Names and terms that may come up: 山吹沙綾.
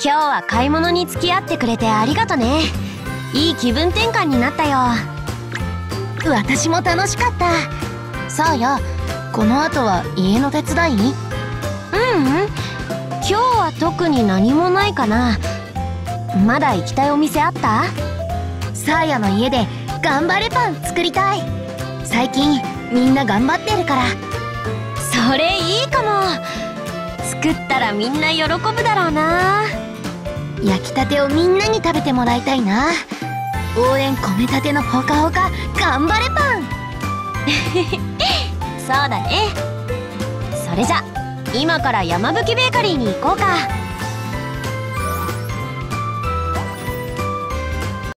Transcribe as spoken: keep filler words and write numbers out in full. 今日は買い物に付き合ってくれてありがとね。いい気分転換になったよ。私も楽しかった。さあや、この後は家の手伝い？うんうん、今日は特に何もないかな。まだ行きたいお店あった？さあやの家で頑張れパン作りたい。最近みんな頑張ってるから。それいいかも。作ったらみんな喜ぶだろうな。焼きたてをみんなに食べてもらいたいな。応援米たてのほかほか頑張れパンそうだね。それじゃ今から山吹ベーカリーに行こうか。